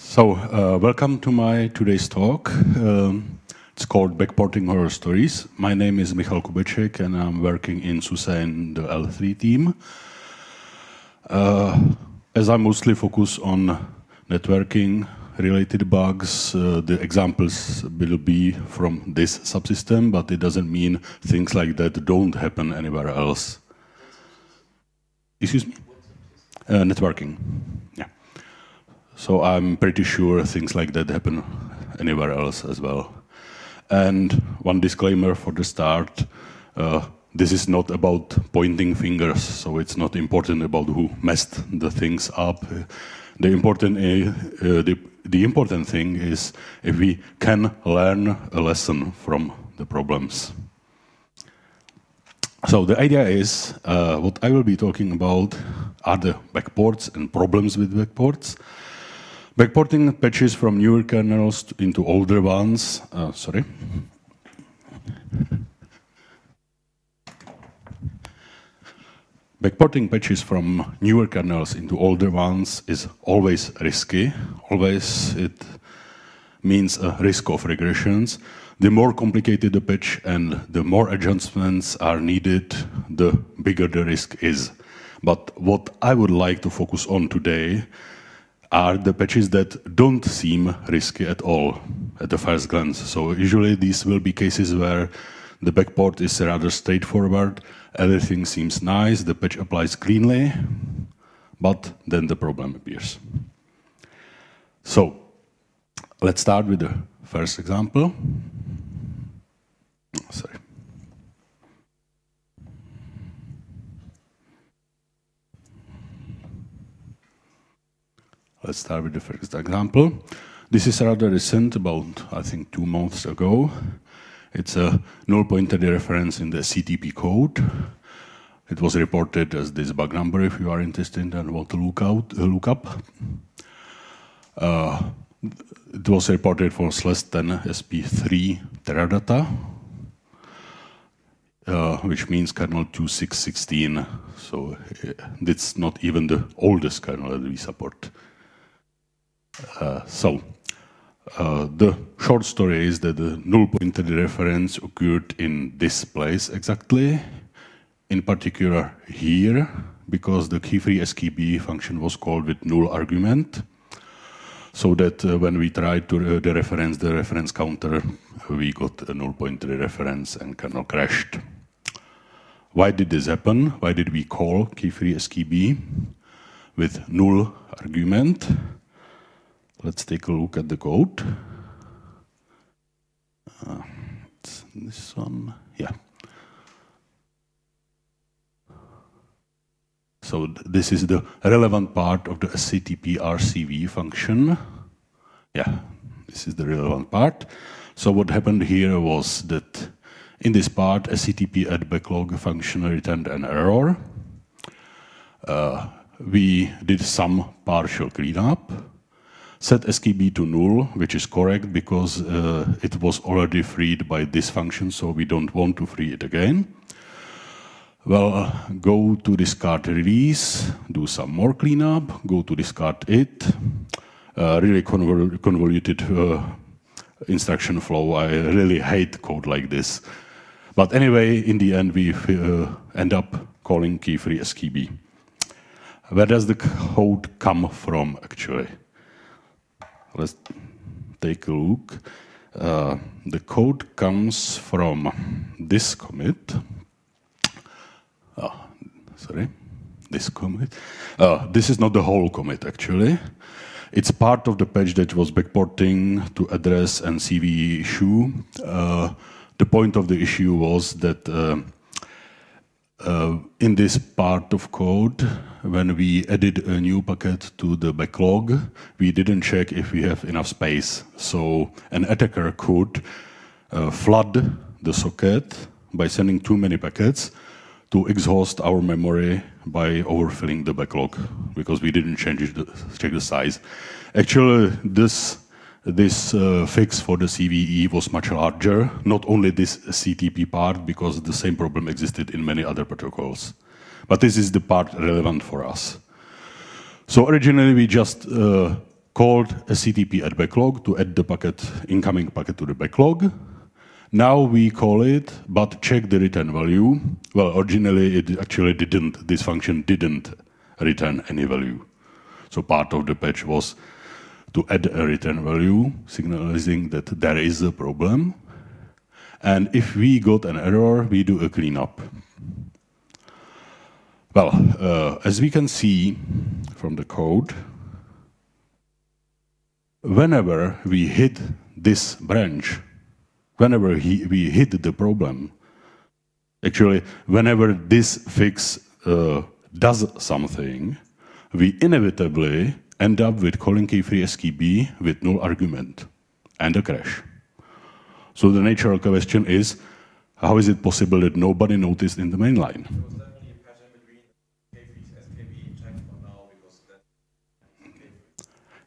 So, welcome to my today's talk. It's called Backporting Horror Stories. My name is Michal Kubecek and I'm working in SUSE in the L3 team. As I mostly focus on networking related bugs, the examples will be from this subsystem, but it doesn't mean things like that don't happen anywhere else. Excuse me? Networking. Yeah. So I'm pretty sure things like that happen anywhere else as well. And one disclaimer for the start, this is not about pointing fingers, so it's not important about who messed the things up. The important thing is if we can learn a lesson from the problems. So the idea is, what I will be talking about are the backports and problems with backports. Backporting patches from newer kernels into older ones. Sorry. Backporting patches from newer kernels into older ones is always risky. Always it means a risk of regressions. The more complicated the patch and the more adjustments are needed, the bigger the risk is. But what I would like to focus on today are the patches that don't seem risky at all at the first glance. So usually these will be cases where the backport is rather straightforward, everything seems nice, the patch applies cleanly, but then the problem appears. So let's start with the first example. Sorry. Let's start with the first example. This is rather recent, about I think 2 months ago. It's a null pointer dereference in the CTP code. It was reported as this bug number if you are interested and want to look up. It was reported for SLES 10 SP3 Teradata, which means kernel 2616. So that's not even the oldest kernel that we support. The short story is that the null pointer dereference occurred in this place exactly, in particular here, because the kfree_skb function was called with null argument, so that when we tried to dereference the reference counter, we got a null pointer dereference and kernel crashed. Why did this happen? Why did we call kfree_skb with null argument? Let's take a look at the code. It's this one, yeah. So this is the relevant part of the SCTP RCV function. Yeah, this is the relevant part. So what happened here was that in this part, SCTP add backlog function returned an error. We did some partial cleanup. Set skb to null, which is correct because it was already freed by this function, so we don't want to free it again. Well, go to discard release, do some more cleanup, go to discard it. Really convoluted instruction flow. I really hate code like this. But anyway, in the end, we end up calling kfree_skb. Where does the code come from, actually? Let's take a look. The code comes from this commit. Oh, sorry, this commit. This is not the whole commit, actually. It's part of the patch that was backporting to address and CVE issue. The point of the issue was that in this part of code, when we added a new packet to the backlog, we didn't check if we have enough space. So an attacker could flood the socket by sending too many packets to exhaust our memory by overfilling the backlog because we didn't check the size. Actually, this fix for the CVE was much larger, not only this CTP part, because the same problem existed in many other protocols. But this is the part relevant for us. So originally we just called SCTP at backlog to add the packet, incoming packet to the backlog. Now we call it, but check the return value. Well, originally it actually didn't. This function didn't return any value. So part of the patch was to add a return value, signalizing that there is a problem. And if we got an error, we do a cleanup. Well, as we can see from the code, whenever we hit this branch, whenever we hit the problem, actually, whenever this fix does something, we inevitably end up with calling kfree_skb with null argument and a crash. So the natural question is, how is it possible that nobody noticed in the main line?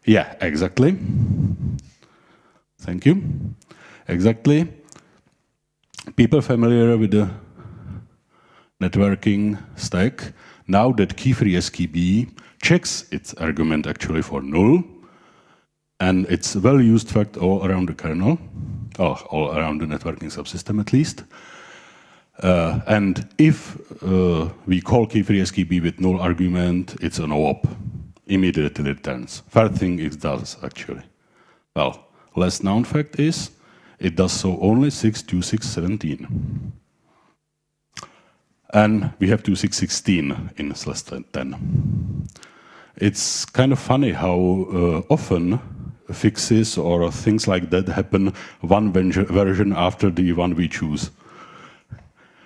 Yeah, exactly. Thank you. Exactly. People familiar with the networking stack, now that kfree_skb checks its argument actually for null, and it's well used fact all around the kernel, or all around the networking subsystem at least. And if we call kfree_skb with null argument, it's an OOP. Immediately returns. First thing it does actually. Well, less known fact is it does so only 6.2.6.17. And we have 2.6.16 in SLES 10. It's kind of funny how often fixes or things like that happen one version after the one we choose.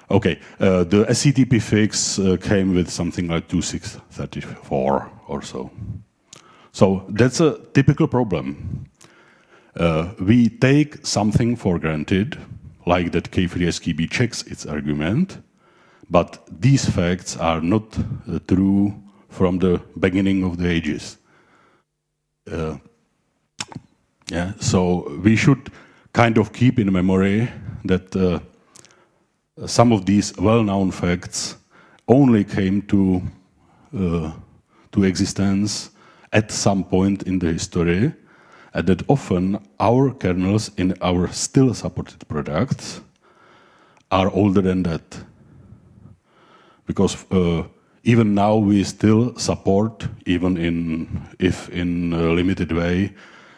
Okay, the SCTP fix came with something like 2.6.34 or so. So that's a typical problem. We take something for granted, like that kfree_skb checks its argument, but these facts are not true from the beginning of the ages. Yeah, so we should kind of keep in memory that some of these well-known facts only came to existence at some point in the history, and that often our kernels in our still supported products are older than that. Because even now we still support, even in, if in a limited way,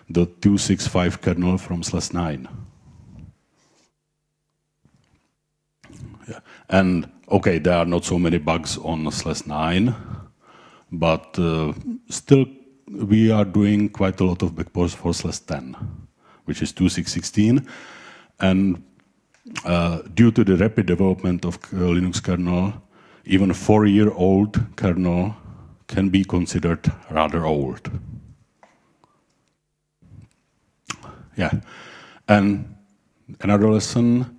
the 2.6.5 kernel from SLES 9. Yeah. And okay, there are not so many bugs on SLES 9, but still we are doing quite a lot of backports for SLES 10, which is 2.6.16. And due to the rapid development of Linux kernel, even a 4-year-old kernel can be considered rather old. Yeah, and another lesson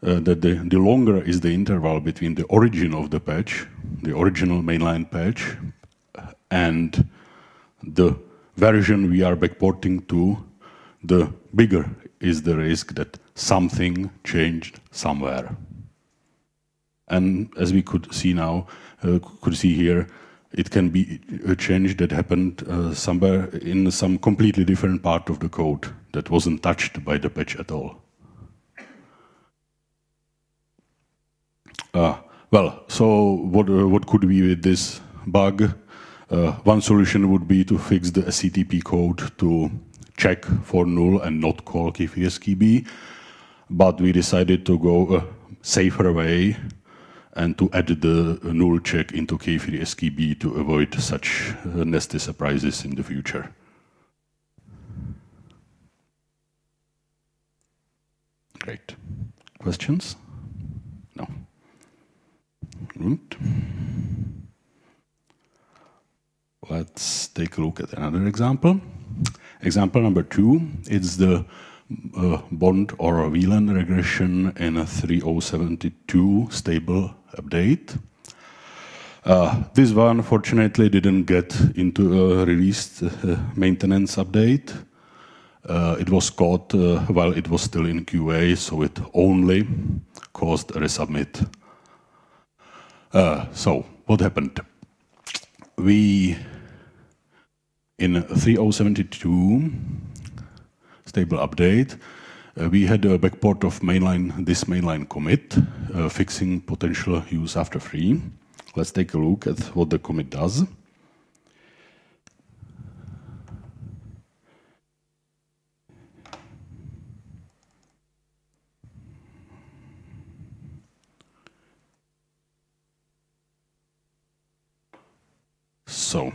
that the longer is the interval between the origin of the patch, the original mainline patch, and the version we are backporting to, the bigger is the risk that something changed somewhere. And as we could see now, here, it can be a change that happened somewhere in some completely different part of the code that wasn't touched by the patch at all. Well, so what could be with this bug? One solution would be to fix the SCTP code to check for null and not call kfree_skb, but we decided to go a safer way and to add the null check into kfree_skb to avoid such nasty surprises in the future. Great. Questions? No. Good. Let's take a look at another example. Example number 2, it's the bond or VLAN regression in a 3072 stable update. This one, fortunately, didn't get into a released maintenance update. It was caught while it was still in QA, so it only caused a resubmit. So, what happened? We in 3072 stable update, we had a backport of mainline, this mainline commit, fixing potential use after free. Let's take a look at what the commit does. So,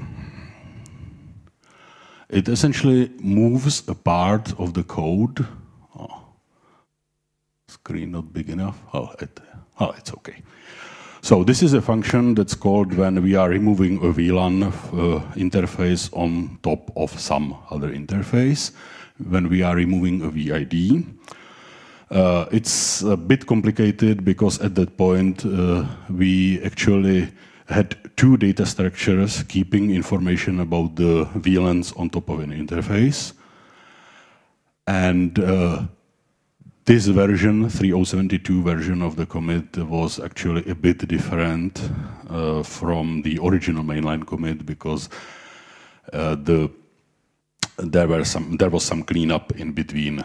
it essentially moves a part of the code. Oh, screen not big enough. Oh, it's okay. So this is a function that's called when we are removing a VLAN interface on top of some other interface, when we are removing a VID. It's a bit complicated because at that point we actually had two data structures keeping information about the VLANs on top of an interface. And this version, 3072 version of the commit, was actually a bit different from the original mainline commit because there was some cleanup in between.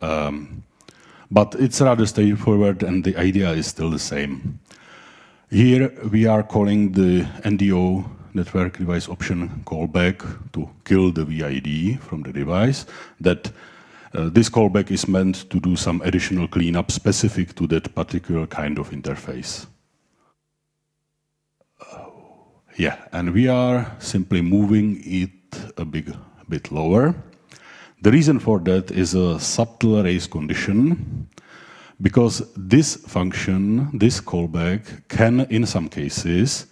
But it's rather straightforward and the idea is still the same. Here we are calling the NDO, network device option callback, to kill the VID from the device. That this callback is meant to do some additional cleanup specific to that particular kind of interface. Yeah, and we are simply moving it a bit lower. The reason for that is a subtle race condition. Because this function, this callback, can, in some cases,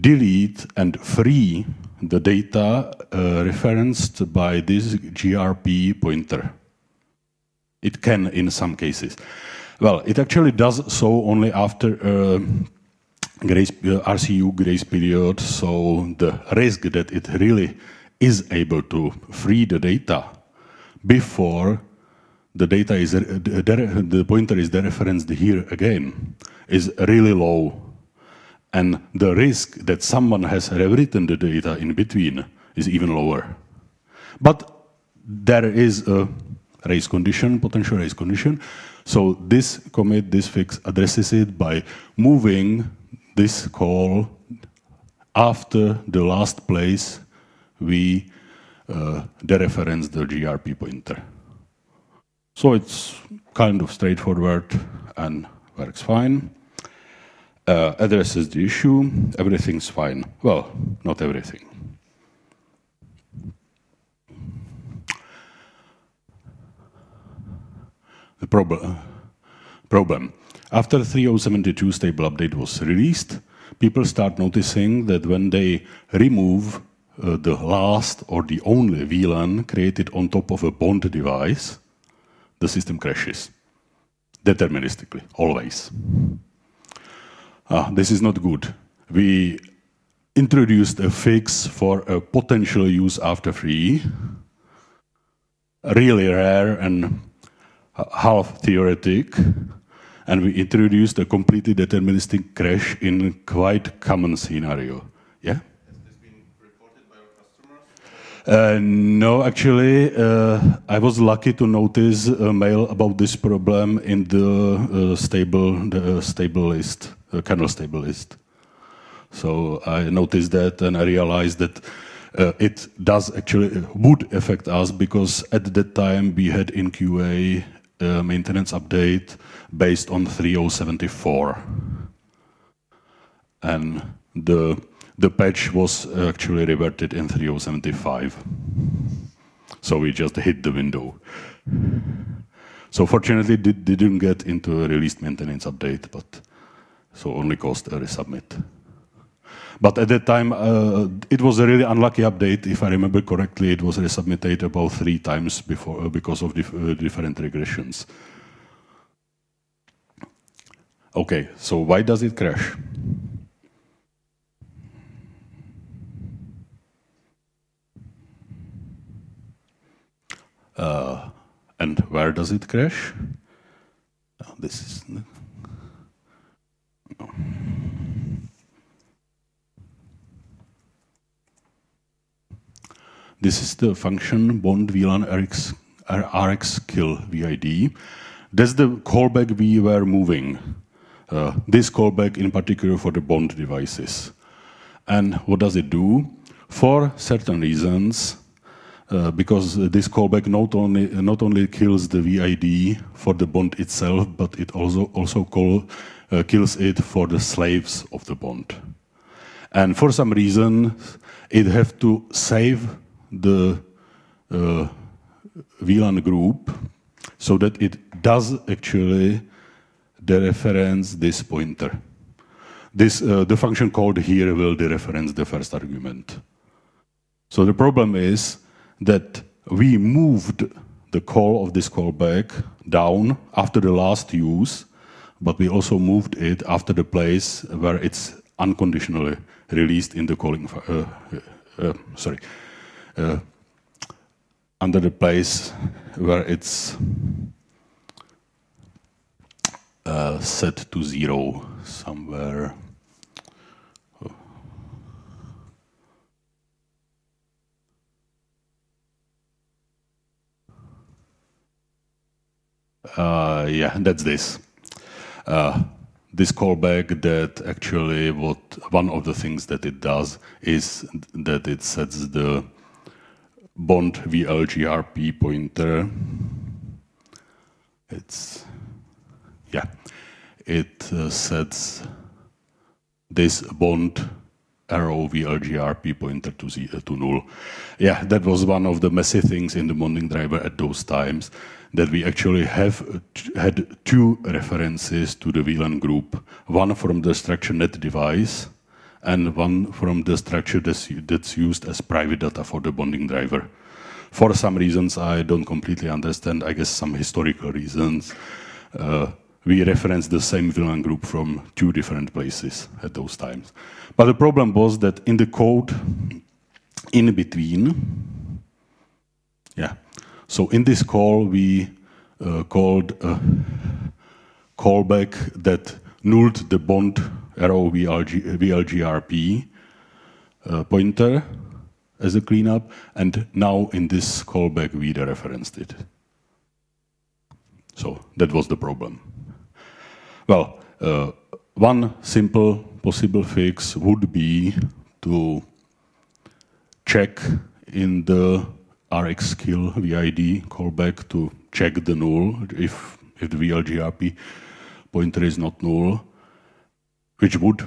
delete and free the data referenced by this GRP pointer. It can, in some cases. Well, it actually does so only after RCU grace period, so the risk that it really is able to free the data before the data is, the pointer is dereferenced here again, is really low. And the risk that someone has rewritten the data in between is even lower. But there is a race condition, potential race condition. So this commit, this fix addresses it by moving this call after the last place we dereference the GRP pointer. So it's kind of straightforward and works fine. Addresses the issue, everything's fine. Well, not everything. The problem. After 3072 stable update was released, people start noticing that when they remove the last or the only VLAN created on top of a bond device, the system crashes, deterministically, always. This is not good. We introduced a fix for a potential use after free, really rare and half theoretic, and we introduced a completely deterministic crash in quite common scenario. Yeah? No, actually, I was lucky to notice a mail about this problem in the stable list, kernel stable list. So I noticed that and I realized that it does actually would affect us because at that time we had in QA maintenance update based on 3074, and the patch was actually reverted in 3075. So we just hit the window. So fortunately, it didn't get into a released maintenance update, but so only caused a resubmit. But at that time, it was a really unlucky update. If I remember correctly, it was resubmitted about 3 times before because of different regressions. Okay, so why does it crash? And where does it crash? Oh, this is no. This is the function bond VLAN RX kill VID. That's the callback we were moving. This callback in particular for the bond devices. And what does it do? For certain reasons, because this callback not only kills the VID for the bond itself, but it also kills it for the slaves of the bond. And for some reason, it has to save the VLAN group so that it does actually dereference this pointer. The function called here will dereference the first argument. So the problem is that we moved the call of this callback down after the last use, but we also moved it after the place where it's unconditionally released in the calling, under the place where it's set to 0 somewhere. Yeah, that's this. This callback that actually one of the things that it does is that it sets the bond VLGRP pointer. It sets this bond arrow VLGRP pointer to null. Yeah, that was one of the messy things in the bonding driver at those times, that we actually had two references to the VLAN group, one from the structure net device and one from the structure that's used as private data for the bonding driver. For some reasons I don't completely understand, I guess some historical reasons, we referenced the same VLAN group from two different places at those times. But the problem was that in the code in between, so in this call, we called a callback that nulled the bond arrow VLGRP pointer as a cleanup, and now in this callback, we dereferenced it. So that was the problem. Well, one simple possible fix would be to check in the RX kill VID callback to check the null if the VLGRP pointer is not null, which would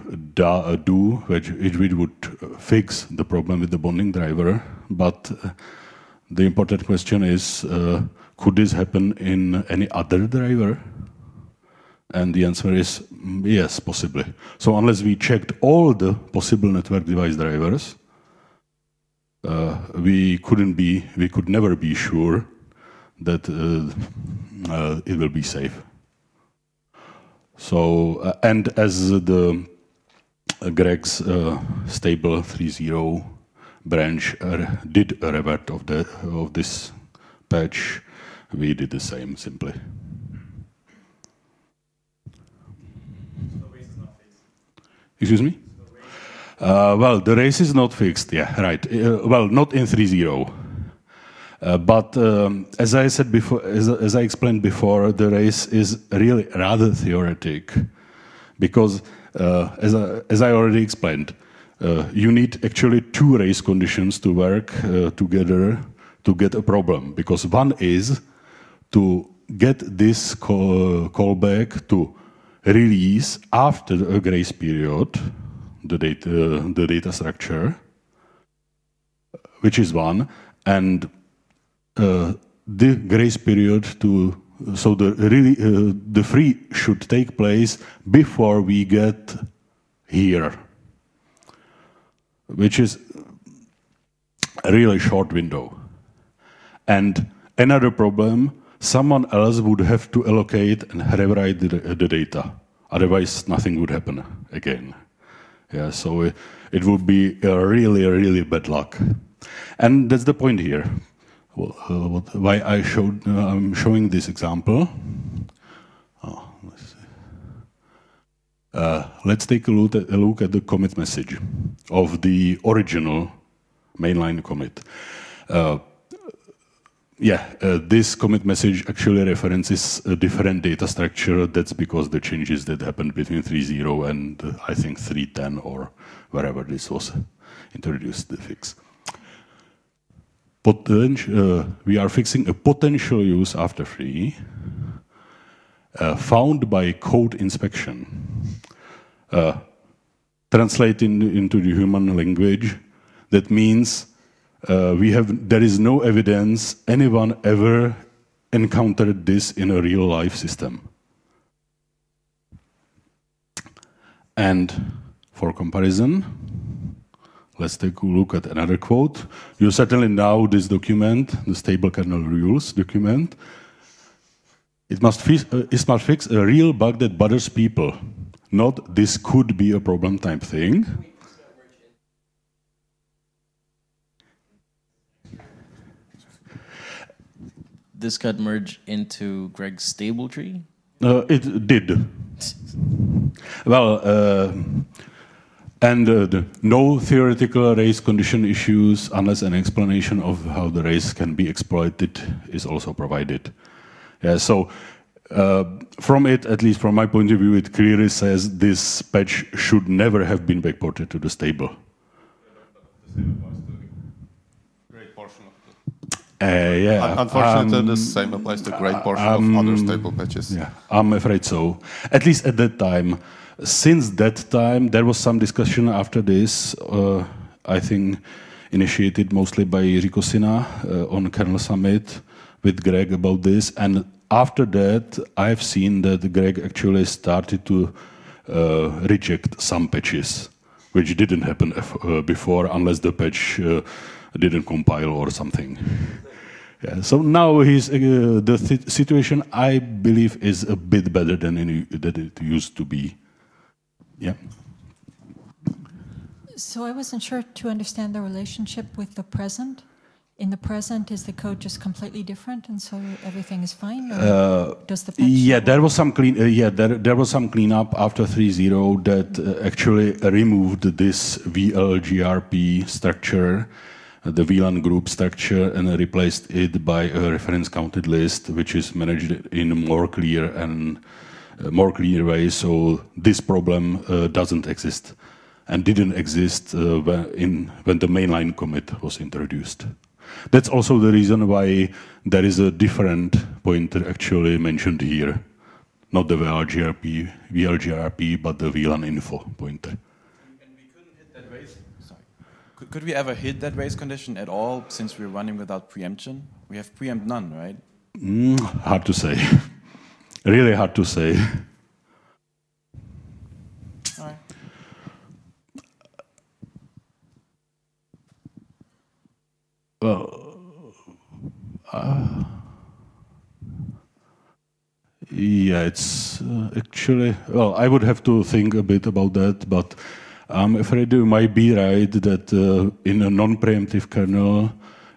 fix the problem with the bonding driver. But the important question is, could this happen in any other driver? And the answer is yes, possibly. So unless we checked all the possible network device drivers, we could never be sure that it will be safe. So, and as the Greg's stable 3.0 branch did a revert of this patch, we did the same simply. Excuse me? Well, the race is not fixed, yeah, right. Well, not in 3.0. But as I said before, as I explained before, the race is really rather theoretic, because as I already explained, you need actually two race conditions to work together to get a problem, because one is to get this callback to release after a grace period the data structure, which is one, and the grace period the free should take place before we get here, which is a really short window. And another problem, someone else would have to allocate and rewrite the data, otherwise nothing would happen again. Yeah, so it would be a really, really bad luck, and that's the point here. Well, why I'm showing this example. Oh, let's see. Let's take a look at the commit message of the original mainline commit. This commit message actually references a different data structure. That's because the changes that happened between 3.0 and I think 3.10 or wherever this was introduced, the fix. We are fixing a potential use after free found by code inspection. Translated into the human language, that means there is no evidence anyone ever encountered this in a real life system. And for comparison, let's take a look at another quote. You certainly know this document, the stable kernel rules document. It must fix a real bug that bothers people, not this could be a problem type thing. This got merged into Greg's stable tree? It did. Well, no theoretical race condition issues unless an explanation of how the race can be exploited is also provided. Yeah, so from it, at least from my point of view, it clearly says this patch should never have been backported to the stable. Unfortunately, the same applies to a great portion of other stable patches. Yeah, I'm afraid so. At least at that time. Since that time, there was some discussion after this, I think initiated mostly by Jiri Kosina on Kernel Summit with Greg about this. And after that, I've seen that Greg actually started to reject some patches, which didn't happen before, unless the patch didn't compile or something. Yeah, so now the situation, I believe, is a bit better than that it used to be. Yeah. So I wasn't sure to understand the relationship with the present. In the present, is the code just completely different, and so everything is fine? Or does the patch there was some clean. There was some cleanup after 3.0 that actually removed this VLGRP structure, the VLAN group structure, and replaced it by a reference counted list, which is managed in a more clear way. So this problem doesn't exist, and didn't exist when the mainline commit was introduced. That's also the reason why there is a different pointer actually mentioned here, not the VLGRP, but the VLAN info pointer. And we couldn't hit that race. Sorry. Could we ever hit that race condition at all since we're running without preemption? We have preempt none, right? Hard to say. Really hard to say. All right. Well, it's actually, well, I would have to think a bit about that, but I'm afraid you might be right that in a non-preemptive kernel,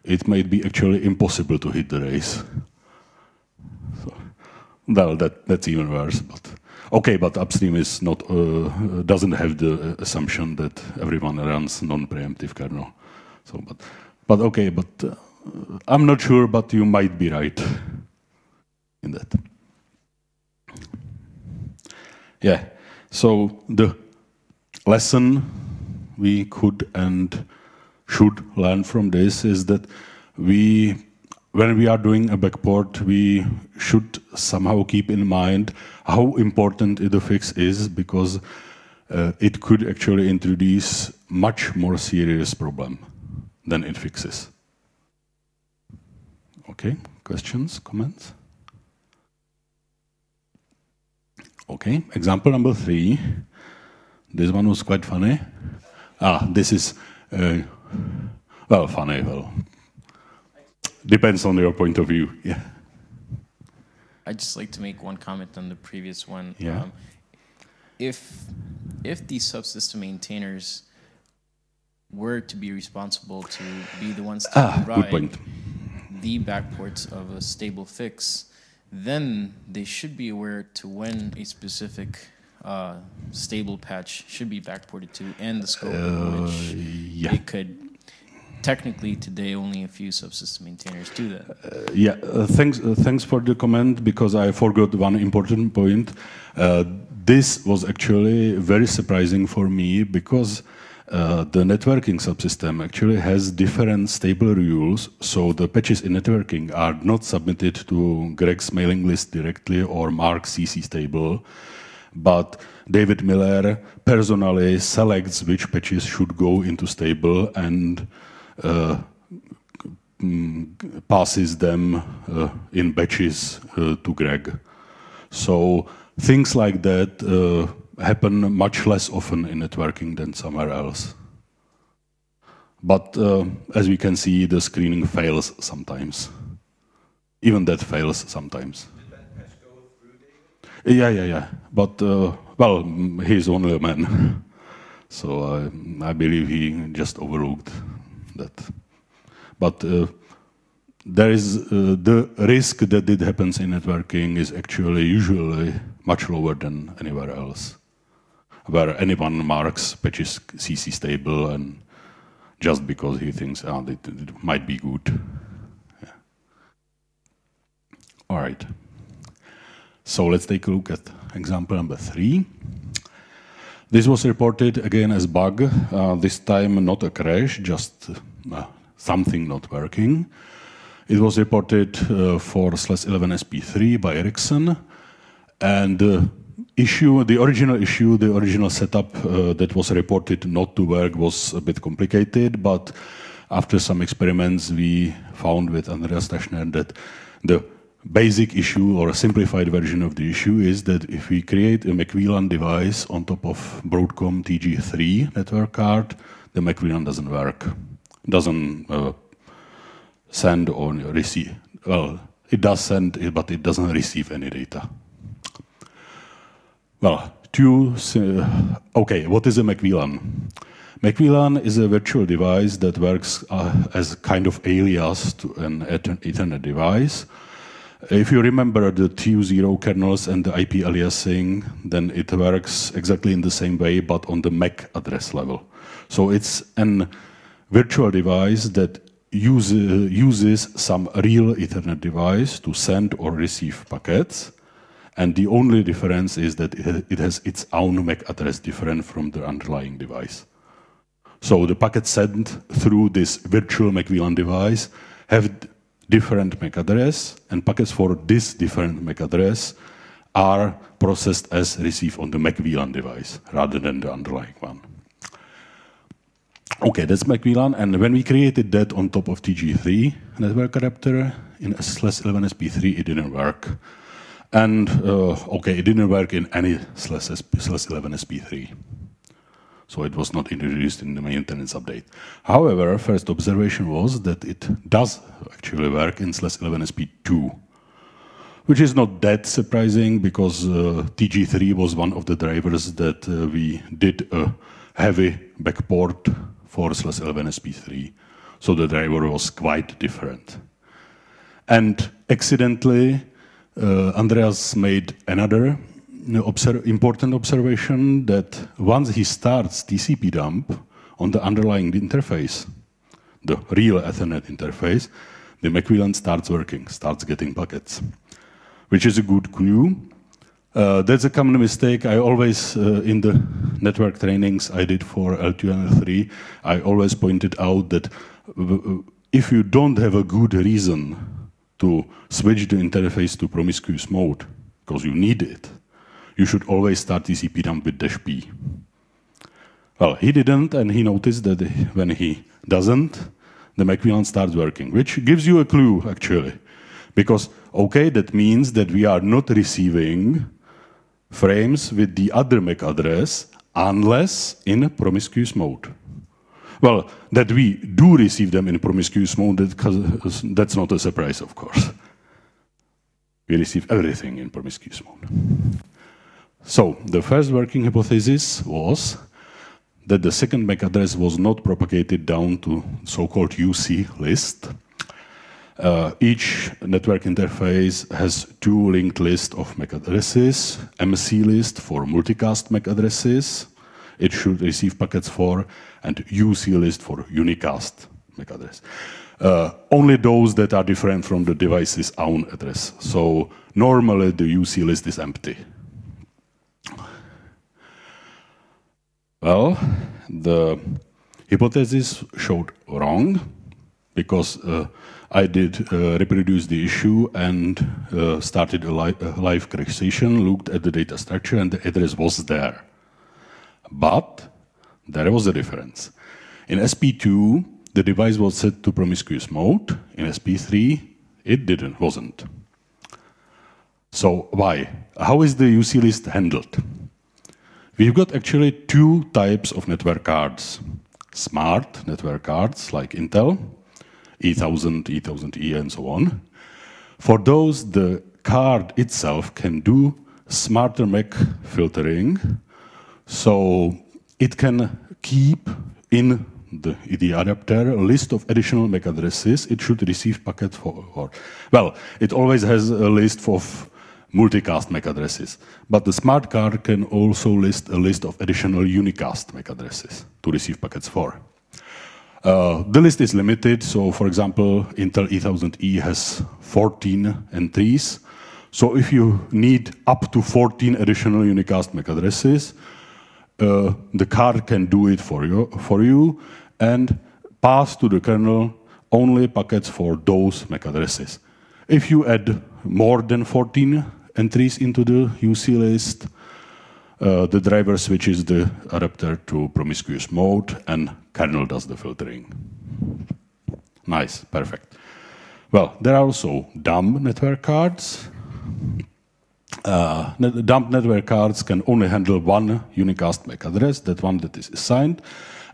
it might be actually impossible to hit the race. Well, that's even worse. But okay, but upstream is not doesn't have the assumption that everyone runs non-preemptive kernel. So, but okay, but I'm not sure. But you might be right in that. Yeah. So the lesson we could and should learn from this is that when we are doing a backport, we should somehow keep in mind how important the fix is, because it could actually introduce much more serious problem than it fixes. Okay, questions, comments? Okay, example number 3. This one was quite funny. This is, well, funny, well. Depends on your point of view, yeah. I'd just like to make one comment on the previous one. Yeah. If the subsystem maintainers were to be responsible to be the ones to provide the backports of a stable fix, then they should be aware to when a specific stable patch should be backported to and the scope in which it could technically today only a few subsystem maintainers do that. Thanks for the comment, because I forgot one important point. This was actually very surprising for me, because the networking subsystem actually has different stable rules, so the patches in networking are not submitted to Greg's mailing list directly or Mark CC stable, but David Miller personally selects which patches should go into stable and passes them in batches to Greg. So things like that happen much less often in networking than somewhere else. But as we can see, the screening fails sometimes. Even that fails sometimes. Did that patch go through, David? Yeah. But, well, he's only a man. So I believe he just overlooked that. But there is the risk that it happens in networking is actually usually much lower than anywhere else, where anyone marks patches CC stable and just because he thinks, oh, it might be good. Yeah. All right. So let's take a look at example number 3. This was reported again as bug, this time not a crash, just something not working. It was reported for SLES 11SP3 by Ericsson. And the original setup that was reported not to work was a bit complicated, but after some experiments we found with Andreas Stachner that the basic issue or a simplified version of the issue is that if we create a MacVLAN device on top of Broadcom TG3 network card, the MacVLAN doesn't work, doesn't send or receive, well, it does send, but it doesn't receive any data. Well, okay, what is a MacVLAN? MacVLAN is a virtual device that works as a kind of alias to an Ethernet device. If you remember the TU0 kernels and the IP aliasing, then it works exactly in the same way, but on the MAC address level. So it's a virtual device that uses some real Ethernet device to send or receive packets. And the only difference is that it has its own MAC address different from the underlying device. So the packets sent through this virtual MacVLAN device have different MAC address, and packets for this different MAC address are processed as received on the MacVLAN device rather than the underlying one. Okay, that's MacVLAN, and when we created that on top of TG3 network adapter in SLES 11SP3, it didn't work. And, okay, it didn't work in any SLES 11SP3. So it was not introduced in the maintenance update. However, first observation was that it does actually work in SLES 11SP2, which is not that surprising because TG3 was one of the drivers that we did a heavy backport for SLES 11SP3. So the driver was quite different. And accidentally, Andreas made another important observation that once he starts TCP dump on the underlying interface, the real Ethernet interface, the MacVLAN starts working, starts getting packets, which is a good clue. That's a common mistake I always, in the network trainings I did for L2 and L3, I always pointed out that if you don't have a good reason to switch the interface to promiscuous mode, because you need it, you should always start TCP dump with -p. Well, he didn't, and he noticed that when he doesn't, the MacVLAN starts working, which gives you a clue, actually. Because, okay, that means that we are not receiving frames with the other MAC address unless in promiscuous mode. Well, that we do receive them in promiscuous mode, that's not a surprise, of course. We receive everything in promiscuous mode. So the first working hypothesis was that the second MAC address was not propagated down to so-called UC list. Each network interface has 2 linked lists of MAC addresses, MC list for multicast MAC addresses, it should receive packets for, and UC list for unicast MAC address. Only those that are different from the device's own address. So normally the UC list is empty. Well, the hypothesis showed wrong, because I did reproduce the issue and started a live crash session, looked at the data structure, and the address was there. But there was a difference. In SP2, the device was set to promiscuous mode. In SP3, it wasn't. So why? How is the UC list handled? We've got actually two types of network cards. Smart network cards like Intel, E1000, E1000E, and so on. For those, the card itself can do smarter MAC filtering, so it can keep in the adapter a list of additional MAC addresses it should receive packet for. Well, it always has a list of multicast MAC addresses, but the smart card can also list a list of additional unicast MAC addresses to receive packets for. The list is limited, so for example, Intel E1000E has 14 entries. So if you need up to 14 additional unicast MAC addresses, the card can do it for you and pass to the kernel only packets for those MAC addresses. If you add more than 14 entries into the UC list, the driver switches the adapter to promiscuous mode and kernel does the filtering. Nice, perfect. Well, there are also dumb network cards. Dumb network cards can only handle one unicast MAC address, that one that is assigned.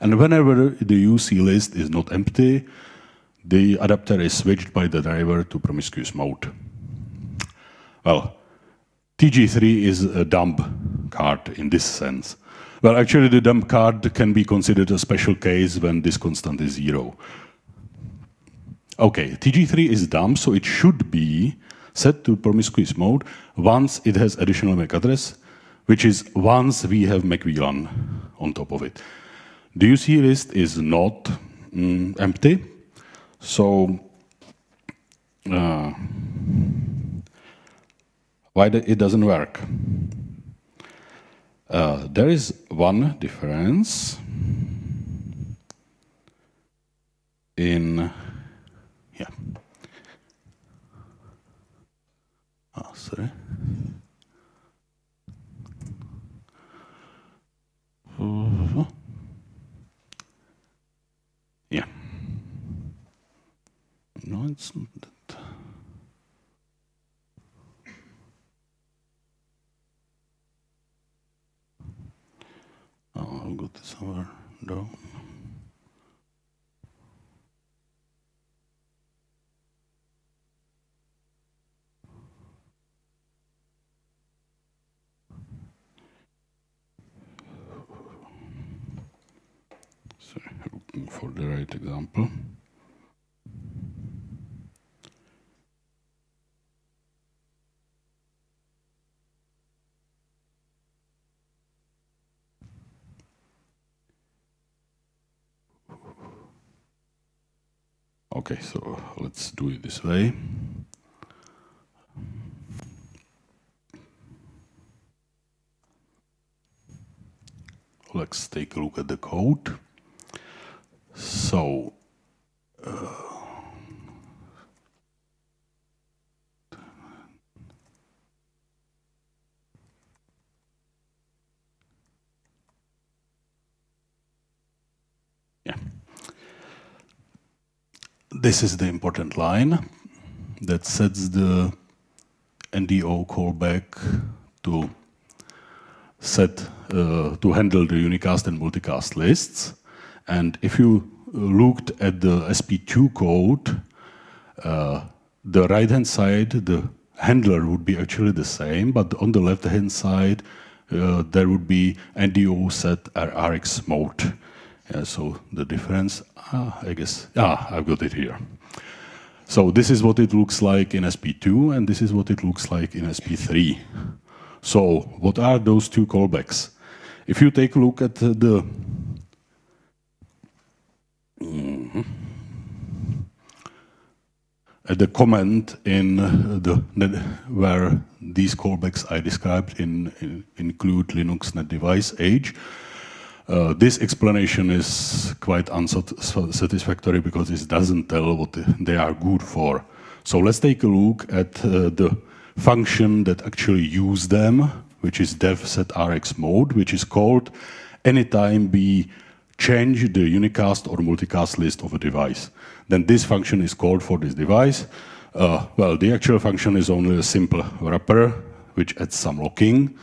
And whenever the UC list is not empty, the adapter is switched by the driver to promiscuous mode. Well, TG3 is a dumb card in this sense. Well, actually, the dumb card can be considered a special case when this constant is 0. Okay, TG3 is dumb, so it should be set to promiscuous mode once it has additional MAC address, which is once we have MacVLAN on top of it. The UC list is not empty, so why it doesn't work? There is one difference in I'll go to somewhere down. Sorry, looking for the right example. Okay, so let's do it this way. Let's take a look at the code. So, this is the important line that sets the NDO callback to set to handle the unicast and multicast lists. And if you looked at the SP2 code, the right-hand side, the handler would be actually the same, but on the left-hand side, there would be NDO set RX mode. So the difference, I guess, I've got it here. So this is what it looks like in SP2, and this is what it looks like in SP3. So what are those two callbacks? If you take a look at the the comment in where these callbacks I described include Linux net device age. This explanation is quite unsatisfactory because it doesn't tell what they are good for. So let's take a look at the function that actually uses them, which is dev set rx mode, which is called anytime we change the unicast or multicast list of a device. Then this function is called for this device. Well, the actual function is only a simple wrapper, which adds some locking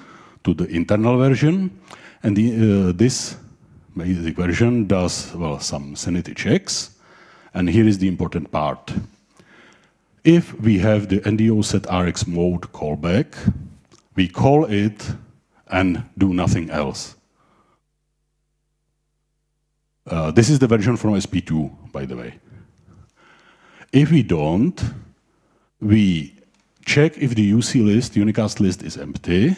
to the internal version. And this basic version does, well, some sanity checks. And here is the important part. If we have the NDO set RX mode callback, we call it and do nothing else. This is the version from SP2, by the way. If we don't, we check if the UC list, unicast list, is empty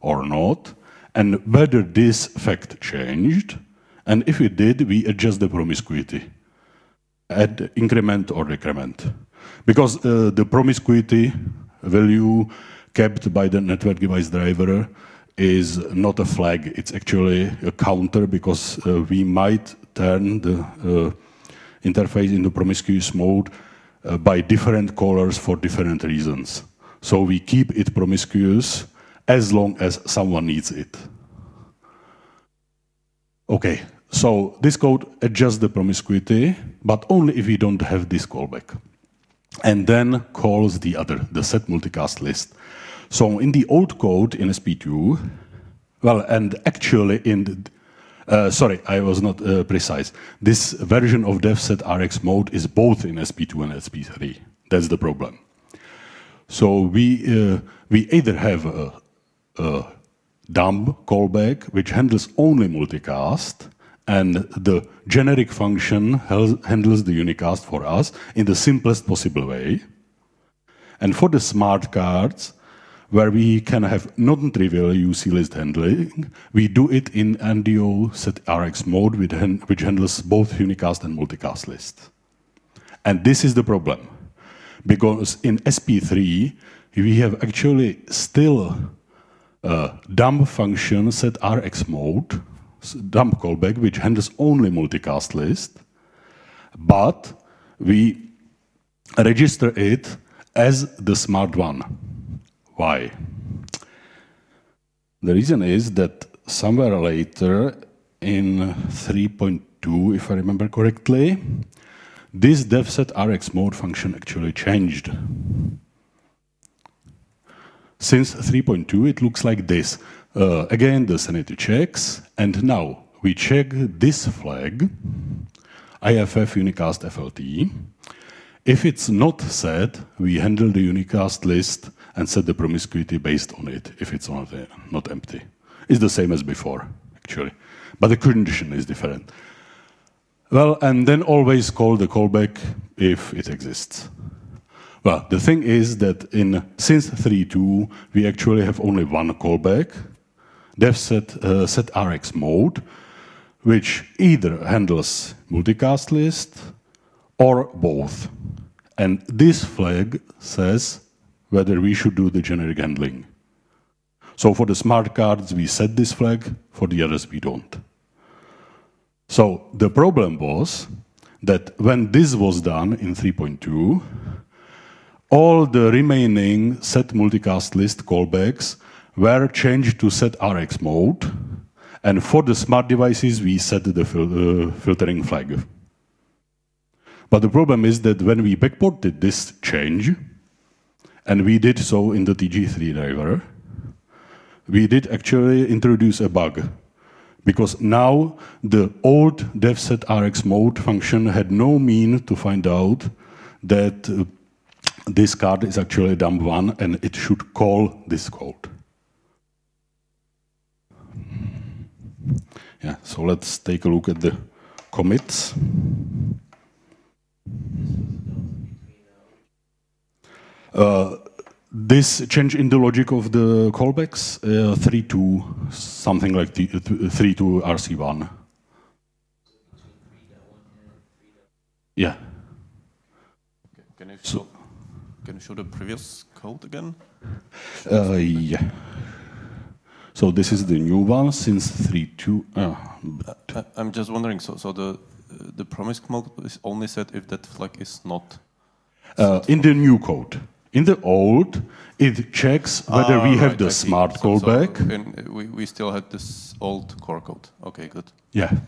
or not, and whether this fact changed, and if it did, we adjust the promiscuity, add increment or decrement. Because the promiscuity value kept by the network device driver is not a flag, it's actually a counter, because we might turn the interface into promiscuous mode by different callers for different reasons. So we keep it promiscuous as long as someone needs it. Okay, so this code adjusts the promiscuity, but only if we don't have this callback. And then calls the other, the set multicast list. So in the old code in SP2, well, and actually in the, sorry, I was not precise. This version of dev set rx mode is both in SP2 and SP3. That's the problem. So we either have a dumb callback, which handles only multicast, and the generic function handles the unicast for us in the simplest possible way. And for the smart cards, where we can have non-trivial UC list handling, we do it in NDO set RX mode, which handles both unicast and multicast list. And this is the problem, because in SP3, we have actually still a dumb function set RX mode, dumb callback, which handles only multicast list, but we register it as the smart one. Why? The reason is that somewhere later in 3.2, if I remember correctly, this devset rx mode function actually changed. Since 3.2, it looks like this. Again, the sanity checks, and now we check this flag, IFF unicast FLT. If it's not set, we handle the unicast list and set the promiscuity based on it, if it's not empty. It's the same as before, actually. But the condition is different. Well, and then always call the callback if it exists. Well, the thing is that since 3.2, we actually have only one callback, dev set rx mode, which either handles multicast list or both. And this flag says whether we should do the generic handling. So for the smart cards, we set this flag, for the others, we don't. So the problem was that when this was done in 3.2, all the remaining set multicast list callbacks were changed to set RX mode, and for the smart devices, we set the filtering flag. But the problem is that when we backported this change, and we did so in the TG3 driver, we did actually introduce a bug, because now the old devset rx mode function had no mean to find out that this card is actually a dumb one, and it should call this code. Yeah, so let's take a look at the commits. This change in the logic of the callbacks, 3.2, something like 3.2 RC1. Yeah. Can you show the previous code again? Yeah. So this is the new one since 3.2. I'm just wondering. So the promise mode is only set if that flag is not in the new code. In the old, it checks whether we have the smart callback. So we still had this old core code. Okay, good. Yeah,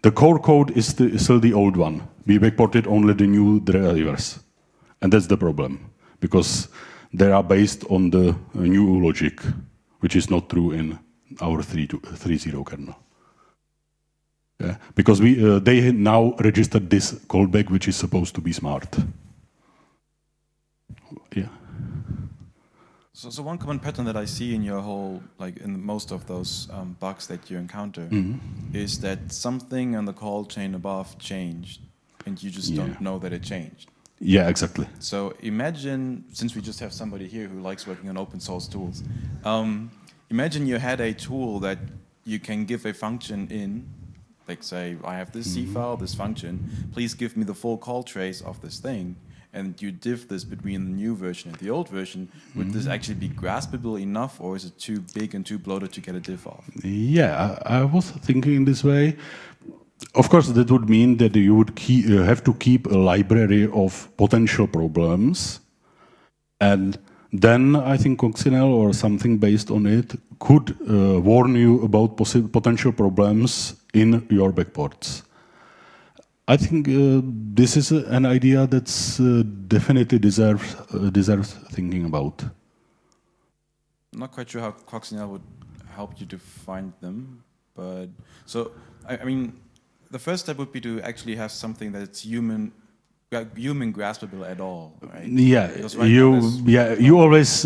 the core code is still the old one. We backported only the new drivers, and that's the problem because they are based on the new logic, which is not true in our 3.0 kernel. Yeah, because we they now registered this callback, which is supposed to be smart. Yeah. So one common pattern that I see in your whole, like in most of those bugs that you encounter, is that something on the call chain above changed, and you just don't know that it changed. Yeah, exactly. So imagine, since we just have somebody here who likes working on open source tools, imagine you had a tool that you can give a function in, like say, I have this C file, this function, please give me the full call trace of this thing. And you diff this between the new version and the old version, would this actually be graspable enough, or is it too big and too bloated to get a diff off? Yeah, I was thinking this way. Of course, that would mean that you would have to keep a library of potential problems. And then I think Coccinelle or something based on it could warn you about potential problems in your backports. I think this is an idea that's definitely deserves thinking about. I'm not quite sure how Coccinelle would help you to find them, but so I mean, the first step would be to actually have something that's human graspable at all, right? Yeah, right you always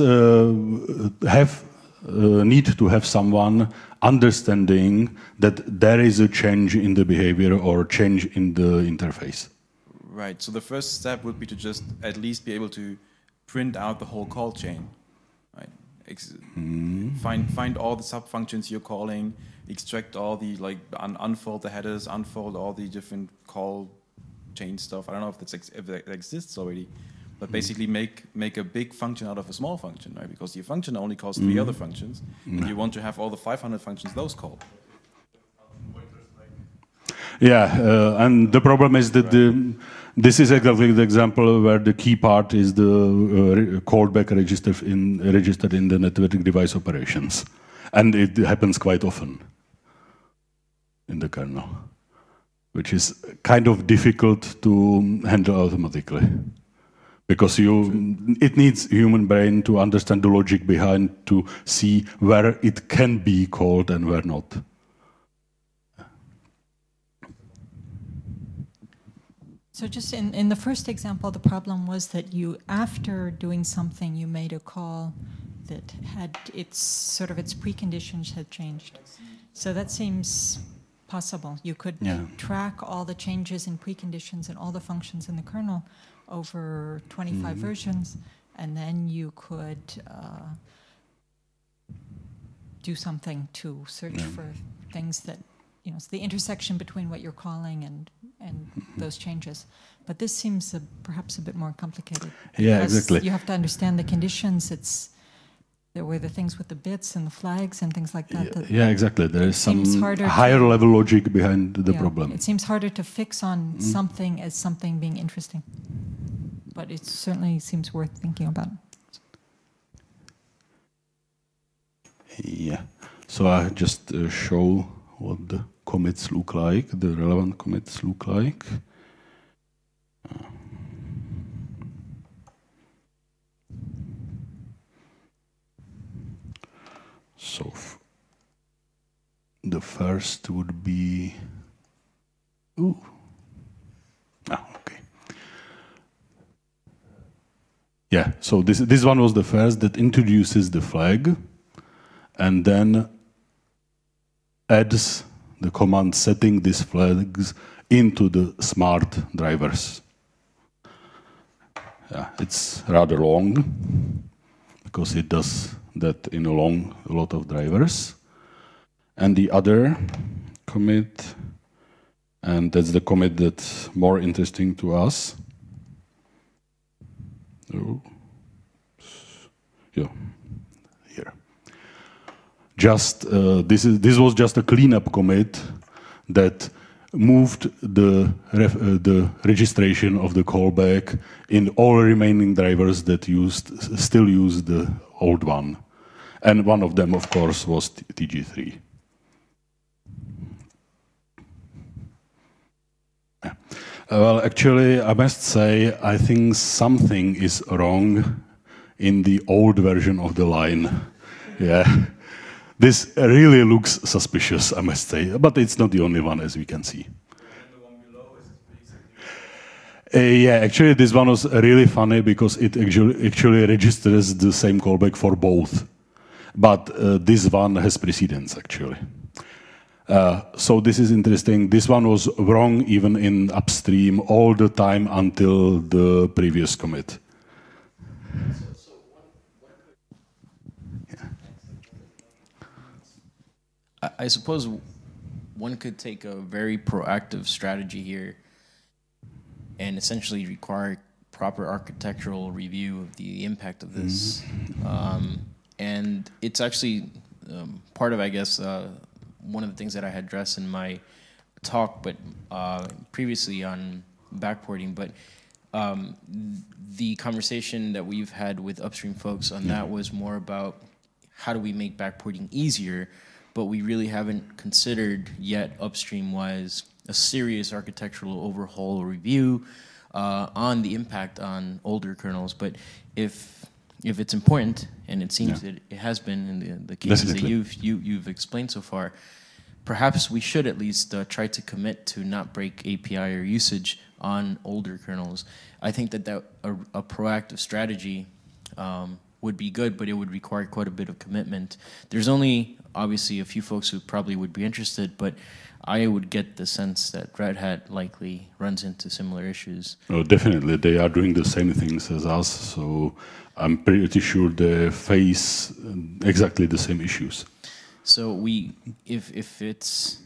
need to have someone understanding that there is a change in the behavior or change in the interface. Right, so the first step would be to just at least be able to print out the whole call chain. Right? Find all the sub-functions you're calling, extract all the, like, unfold the headers, unfold all the different call chain stuff. I don't know if, if that exists already. But basically make a big function out of a small function, right? Because your function only calls three other functions, and you want to have all the 500 functions those call. Yeah, and the problem is that this is exactly the example where the key part is the callback registered in the network device operations. And it happens quite often in the kernel, which is kind of difficult to handle automatically. Because it needs human brain to understand the logic behind to see where it can be called and where not. So just in the first example, the problem was that you, after doing something, you made a call that had its preconditions had changed. So that seems possible. You could track all the changes in preconditions and all the functions in the kernel over 25 versions, and then you could do something to search for things that, you know, it's the intersection between what you're calling and those changes. But this seems perhaps a bit more complicated. Yeah, exactly. You have to understand the conditions. There were the things with the bits and the flags and things like that. Yeah, exactly. There is some higher level logic behind the problem. It seems harder to fix on something as something being interesting. But it certainly seems worth thinking about. Yeah. So I just show what the commits look like, the relevant commits look like. So the first would be Yeah, so this one was the first that introduces the flag and then adds the command setting these flags into the smart drivers. Yeah, it's rather long because it does that in a lot of drivers. And the other commit, and that's the commit that's more interesting to us, Yeah, here. Just this was just a cleanup commit that moved the registration of the callback in all remaining drivers that still use the old one, and one of them, of course, was TG3. Yeah. Well, actually, I must say, I think something is wrong in the old version of the line. Yeah, this really looks suspicious, I must say, but it's not the only one, as we can see. And the one below is basically... yeah, actually, this one was really funny because it actually registers the same callback for both, but this one has precedence, actually. So this is interesting. This one was wrong even in upstream all the time until the previous commit. Yeah. I suppose one could take a very proactive strategy here and essentially require proper architectural review of the impact of this. Mm-hmm. And it's actually part of, I guess, one of the things that I had addressed in my talk, but previously on backporting, but the conversation that we've had with upstream folks on that was more about how do we make backporting easier, but we really haven't considered yet upstream-wise a serious architectural overhaul or review on the impact on older kernels. But if it's important, and it seems that it has been in the cases that you've explained so far, perhaps we should at least try to commit to not break API or usage on older kernels. I think that, a proactive strategy would be good, but it would require quite a bit of commitment. There's only, obviously, a few folks who probably would be interested, but I would get the sense that Red Hat likely runs into similar issues. Oh, definitely. They are doing the same things as us, so I'm pretty sure they face exactly the same issues. So we, if it's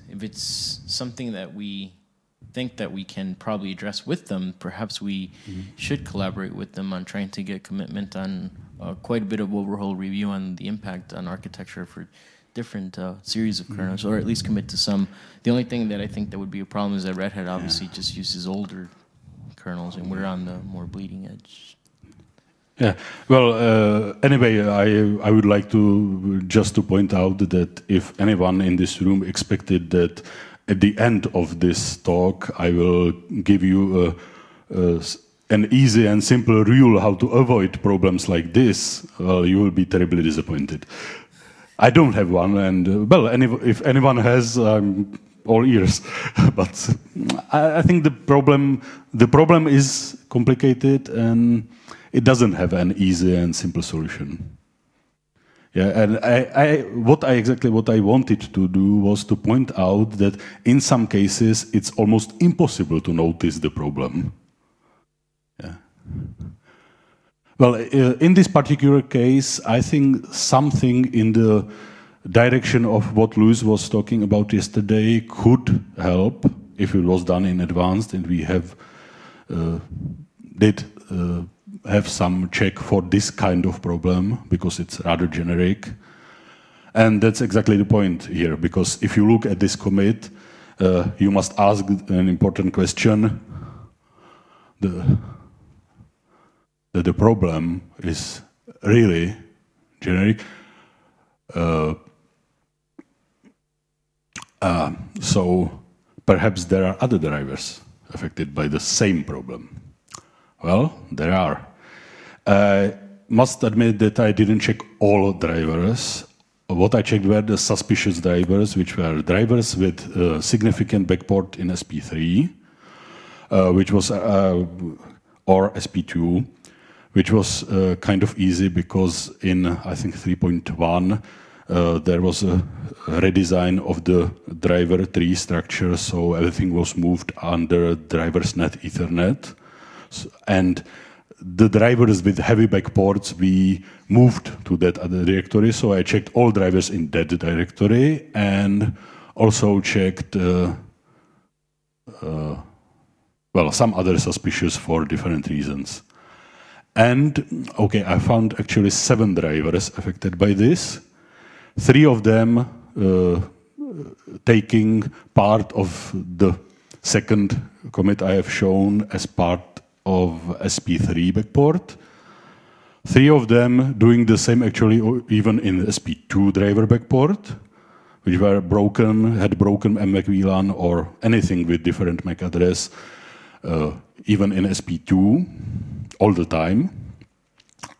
something that we think that we can probably address with them, perhaps we should collaborate with them on trying to get commitment on quite a bit of overhaul review on the impact on architecture for different series of kernels, or at least commit to some. The only thing that I think that would be a problem is that Red Hat obviously just uses older kernels, and we're on the more bleeding edge. Yeah. Well, anyway, I would like to just to point out that if anyone in this room expected that at the end of this talk I will give you an easy and simple rule how to avoid problems like this, well, you will be terribly disappointed. I don't have one, and well, if anyone has, I'm all ears. But I think the problem is complicated, and it doesn't have an easy and simple solution. Yeah, and what I wanted to do was to point out that in some cases it's almost impossible to notice the problem. Yeah. Well, in this particular case, I think something in the direction of what Louis was talking about yesterday could help if it was done in advance, and we have did have some check for this kind of problem because it's rather generic. And that's exactly the point here, because if you look at this commit, you must ask an important question. That the problem is really generic. So perhaps there are other drivers affected by the same problem. Well, there are. I must admit that I didn't check all drivers. What I checked were the suspicious drivers, which were drivers with significant backport in SP3, which was or SP2. Which was kind of easy because in, I think, 3.1, there was a redesign of the driver tree structure, so everything was moved under driver's net Ethernet. And the drivers with heavy backports, we moved to that other directory, so I checked all drivers in that directory and also checked, well, some other suspicious for different reasons. And, okay, I found actually 7 drivers affected by this, 3 of them taking part of the second commit I have shown as part of SP3 backport, 3 of them doing the same actually even in SP2 driver backport, which were broken, had broken MacVLAN or anything with different MAC address, even in SP2 all the time,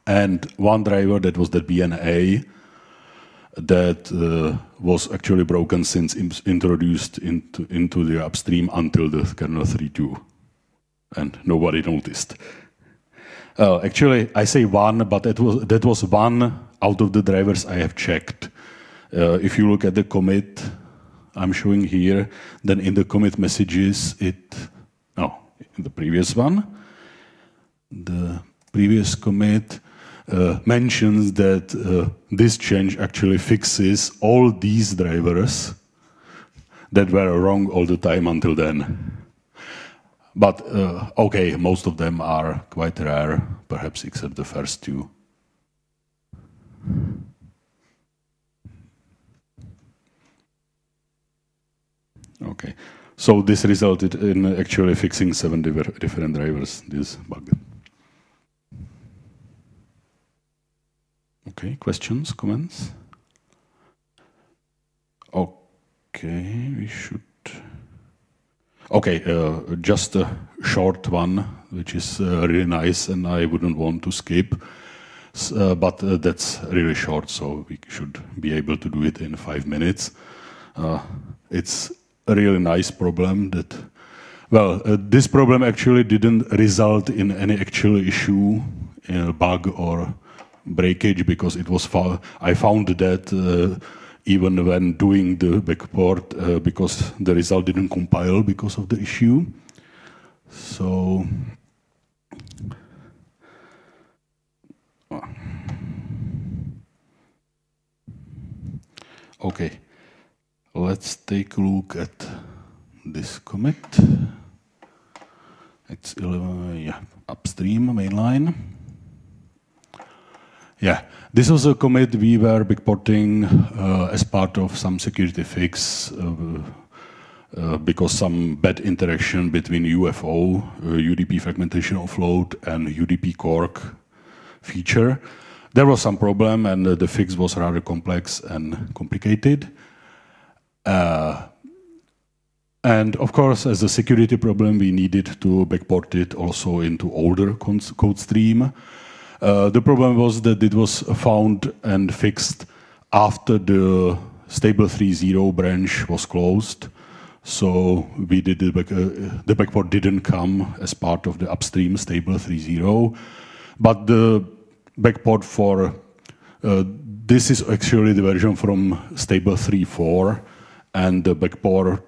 and 1 driver that was the BNA that was actually broken since introduced into the upstream until the kernel 3.2, and nobody noticed. Actually, I say 1, but that was 1 out of the drivers I have checked. If you look at the commit I'm showing here, then in the commit messages in the previous one, the previous commit mentions that this change actually fixes all these drivers that were wrong all the time until then. But okay, most of them are quite rare, perhaps except the first 2. Okay, so this resulted in actually fixing 7 different drivers, this bug. Okay, questions, comments? Okay, we should... Okay, just a short one, which is really nice and I wouldn't want to skip, but that's really short, so we should be able to do it in 5 minutes. It's a really nice problem that, well, this problem actually didn't result in any actual issue, bug or breakage, because it was I found that even when doing the backport, because the result didn't compile because of the issue. So, okay, let's take a look at this commit. It's 11, yeah, upstream mainline. Yeah, this was a commit we were backporting as part of some security fix because some bad interaction between UFO, UDP fragmentation offload, and UDP cork feature. There was some problem, and the fix was rather complex and complicated. And of course, as a security problem, we needed to backport it also into older code stream. The problem was that it was found and fixed after the stable 3.0 branch was closed, so we did the backport didn't come as part of the upstream stable 3.0, but the backport for this is actually the version from stable 3.4, and the backport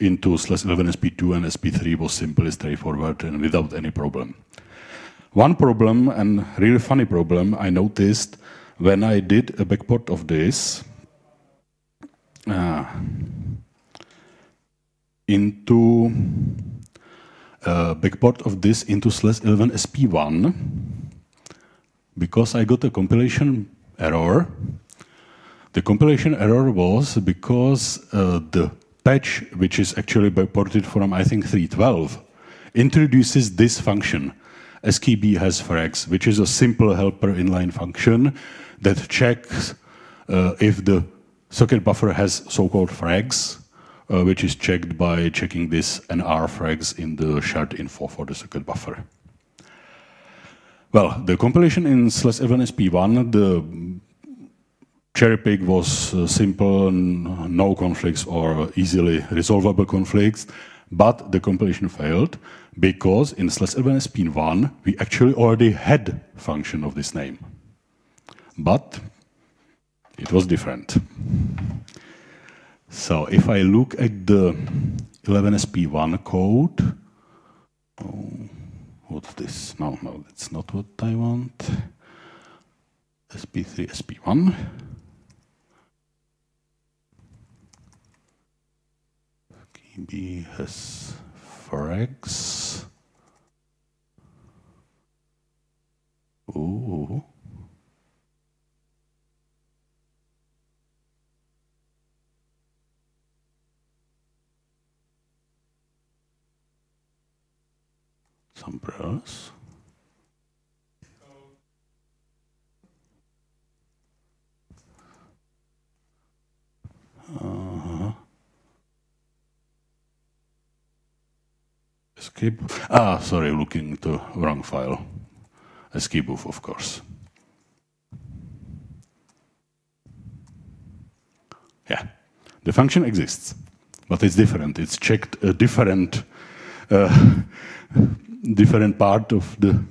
into /11 SP2 and SP3 was simply straightforward and without any problem. One problem, and really funny problem, I noticed when I did a backport of this into /11 SP1, because I got a compilation error. The compilation error was because the patch, which is actually backported from I think 3.12, introduces this function, skb_has_fraglist, which is a simple helper inline function that checks if the socket buffer has so-called frags, which is checked by checking this nr frags in the shared info for the socket buffer. Well, the compilation in /11 SP1, the cherry pick was simple, no conflicts or easily resolvable conflicts. But the compilation failed because in /11 SP1 we actually already had function of this name, but it was different. So if I look at the 11 SP1 code, what's this? No, that's not what I want. SP3 SP1. skb_has_fraglist. Ooh. Some browsers. Skip. Ah, sorry, looking to wrong file. Skboof, of course. Yeah, the function exists, but it's different. It's checked a different, different part of the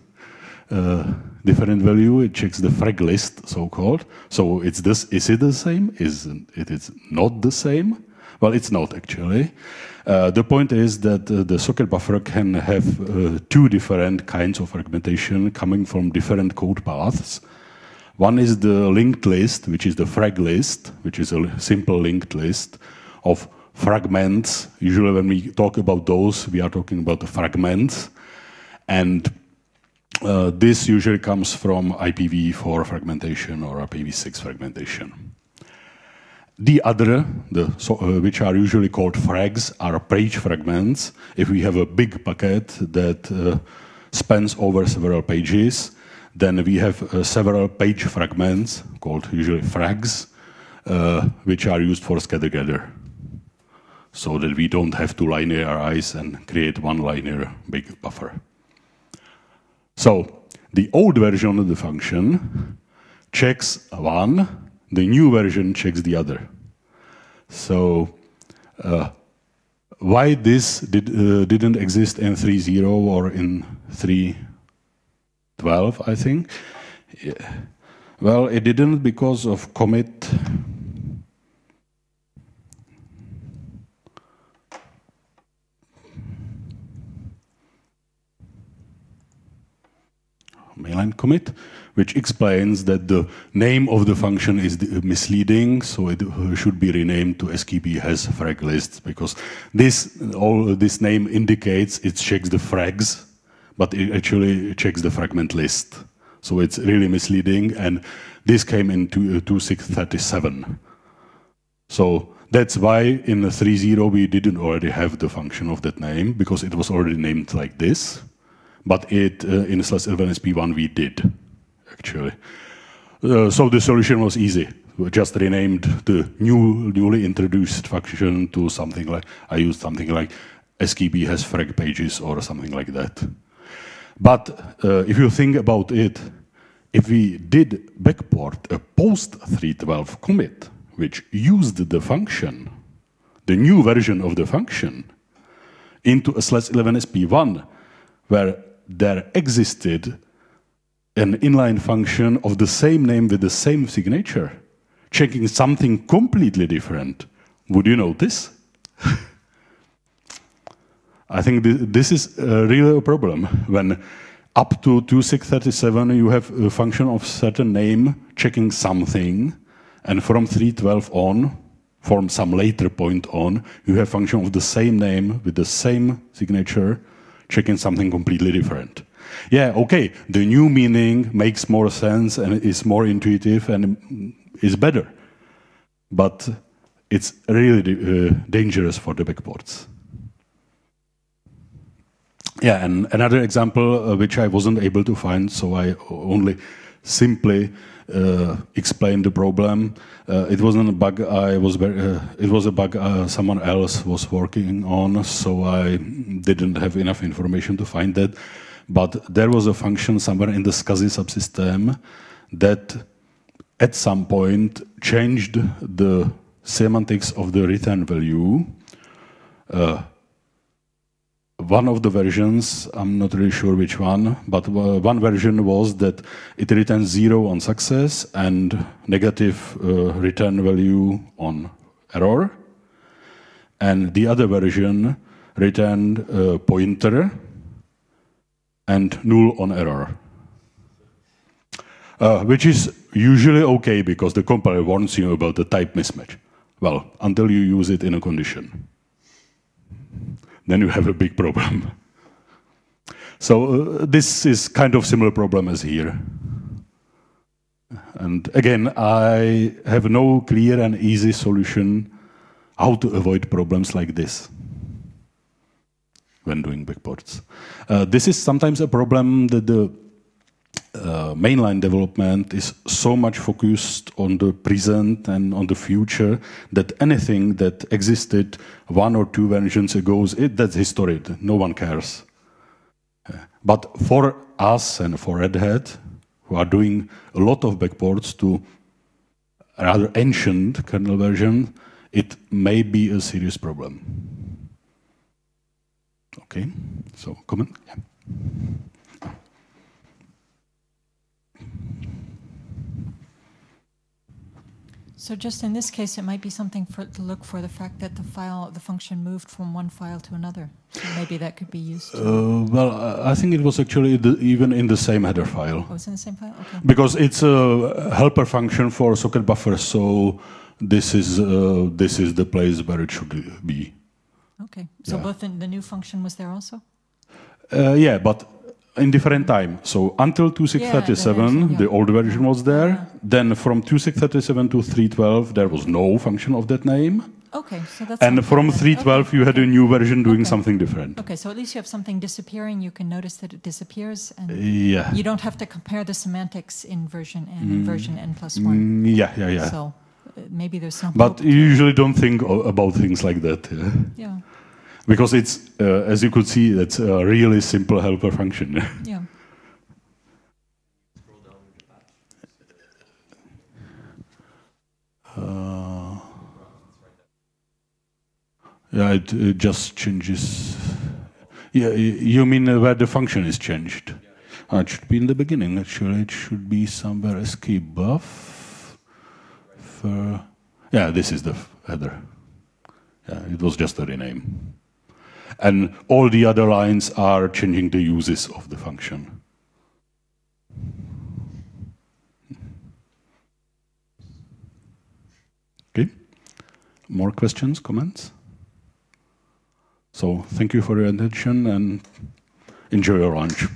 different value. It checks the frag list, so-called. So it's this. Is it the same? Isn't it? It's not the same. Well, it's not actually. The point is that the socket buffer can have two different kinds of fragmentation coming from different code paths. One is the linked list, which is the frag list, which is a simple linked list of fragments. Usually when we talk about those, we are talking about the fragments. And this usually comes from IPv4 fragmentation or IPv6 fragmentation. The other, which are usually called frags, are page fragments. If we have a big packet that spans over several pages, then we have several page fragments, called usually frags, which are used for scatter-gather, so that we don't have to linearize and create one linear big buffer. So the old version of the function checks one, the new version checks the other. So why this didn't exist in 3.0 or in 3.12, I think? Yeah. Well, it didn't because of commit. Mainline commit, which explains that the name of the function is misleading, so it should be renamed to skb_has_fraglist, because this name indicates it checks the frags, but it actually checks the fragment list. So it's really misleading, and this came in 2.6.37. So that's why in 3.0 we didn't already have the function of that name, because it was already named like this. But it in /LNSP1 we did, actually. So the solution was easy. We just renamed the newly introduced function to something like, I used something like skb_has_fragpages or something like that. But if you think about it, if we did backport a post 3.12 commit, which used the function, the new version of the function, into a /11sp1, where there existed an inline function of the same name with the same signature, checking something completely different, would you notice? I think this is really a problem, when up to 2.6.37 you have a function of certain name checking something, and from 3.12 on, from some later point on, you have function of the same name with the same signature, checking something completely different. Yeah, okay, the new meaning makes more sense and is more intuitive and is better. But it's really dangerous for the backports. Yeah, and another example which I wasn't able to find, so I only simply explained the problem. It wasn't a bug. It was a bug someone else was working on, so I didn't have enough information to find that. But there was a function somewhere in the SCSI subsystem that, at some point, changed the semantics of the return value. One of the versions, I'm not really sure which one, but one version was that it returns 0 on success and negative return value on error. And the other version returned pointer and null on error. Which is usually okay because the compiler warns you about the type mismatch. Well, until you use it in a condition. Then you have a big problem. So this is kind of similar problem as here. And again, I have no clear and easy solution how to avoid problems like this when doing backports. This is sometimes a problem that the mainline development is so much focused on the present and on the future that anything that existed 1 or 2 versions ago, that's history, no one cares. But for us and for Red Hat, who are doing a lot of backports to a rather ancient kernel version, it may be a serious problem. Okay, so comment? Yeah. So just in this case, it might be something to look for the fact that the function moved from one file to another. So maybe that could be used. Well, I think it was actually even in the same header file. Oh, it's in the same file? Okay. Because it's a helper function for socket buffer, so this is the place where it should be. Okay. So yeah. Both in the new function was there also? Yeah, but in different time. So until 2637, yeah, the old version was there. Yeah. Then from 2637 to 312, there was no function of that name. Okay, so that's... And from 312, okay, you had a new version doing something different. Okay, so at least you have something disappearing. You can notice that it disappears. And yeah. You don't have to compare the semantics in version N and version N+1. Yeah, yeah, yeah. So maybe there's something... But you usually don't think about things like that. Yeah. Yeah. Because it's, as you could see, that's a really simple helper function. Yeah. Yeah, it just changes. Yeah, you mean where the function is changed? Oh, it should be in the beginning, actually. It should be somewhere skbuf. Yeah, this is the header. Yeah, it was just a rename. And all the other lines are changing the uses of the function. Okay. More questions, comments? So thank you for your attention and enjoy your lunch.